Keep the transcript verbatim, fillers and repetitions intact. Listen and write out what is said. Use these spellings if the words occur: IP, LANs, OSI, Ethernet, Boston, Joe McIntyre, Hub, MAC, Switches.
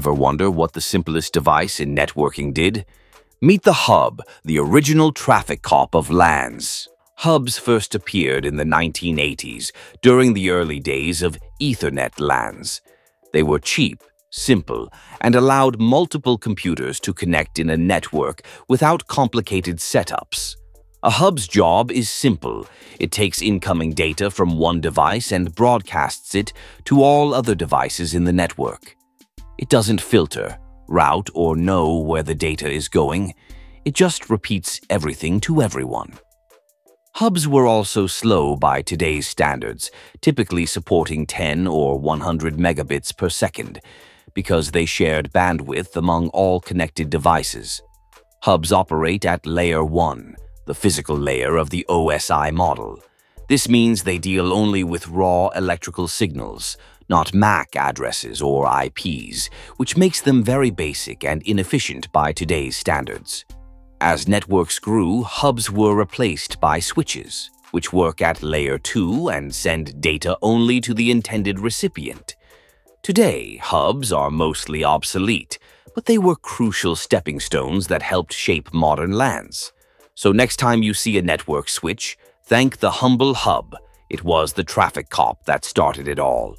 Ever wonder what the simplest device in networking did? Meet the Hub, the original traffic cop of LANs. Hubs first appeared in the nineteen eighties, during the early days of Ethernet LANs. They were cheap, simple, and allowed multiple computers to connect in a network without complicated setups. A hub's job is simple. It takes incoming data from one device and broadcasts it to all other devices in the network. It doesn't filter, route, or know where the data is going. It just repeats everything to everyone. Hubs were also slow by today's standards, typically supporting ten or one hundred megabits per second, because they shared bandwidth among all connected devices. Hubs operate at layer one, the physical layer of the O S I model. This means they deal only with raw electrical signals, not mac addresses or I Ps, which makes them very basic and inefficient by today's standards. As networks grew, hubs were replaced by switches, which work at layer two and send data only to the intended recipient. Today, hubs are mostly obsolete, but they were crucial stepping stones that helped shape modern LANs. So next time you see a network switch, thank the humble hub. It was the traffic cop that started it all.